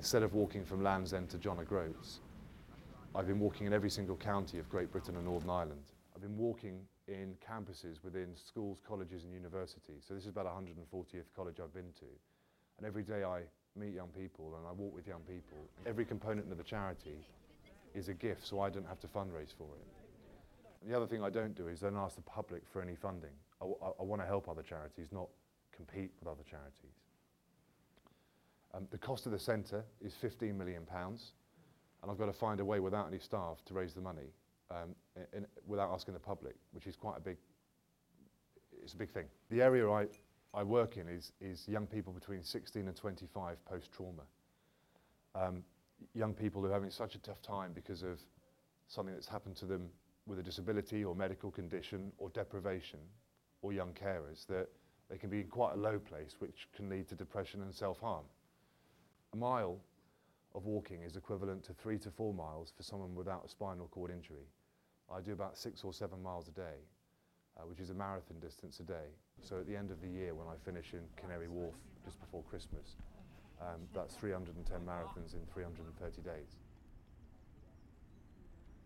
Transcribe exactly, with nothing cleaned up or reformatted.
instead of walking from Land's End to John O'Groats, I've been walking in every single county of Great Britain and Northern Ireland. I've been walking in campuses within schools, colleges and universities. So this is about one hundred fortieth college I've been to. And every day I meet young people and I walk with young people. Every component of the charity is a gift, so I don't have to fundraise for it. And the other thing I don't do is don't ask the public for any funding. I, I, I want to help other charities, not compete with other charities. Um, the cost of the centre is fifteen million pounds, and I've got to find a way without any staff to raise the money um, in, without asking the public, which is quite a big, it's a big thing. The area I, I work in is, is young people between sixteen and twenty-five post-trauma. Um, young people who are having such a tough time because of something that's happened to them with a disability or medical condition or deprivation or young carers, that they can be in quite a low place, which can lead to depression and self-harm. A mile of walking is equivalent to three to four miles for someone without a spinal cord injury. I do about six or seven miles a day, uh, which is a marathon distance a day. So at the end of the year, when I finish in Canary Wharf just before Christmas, um, that's three hundred and ten marathons in three hundred and thirty days.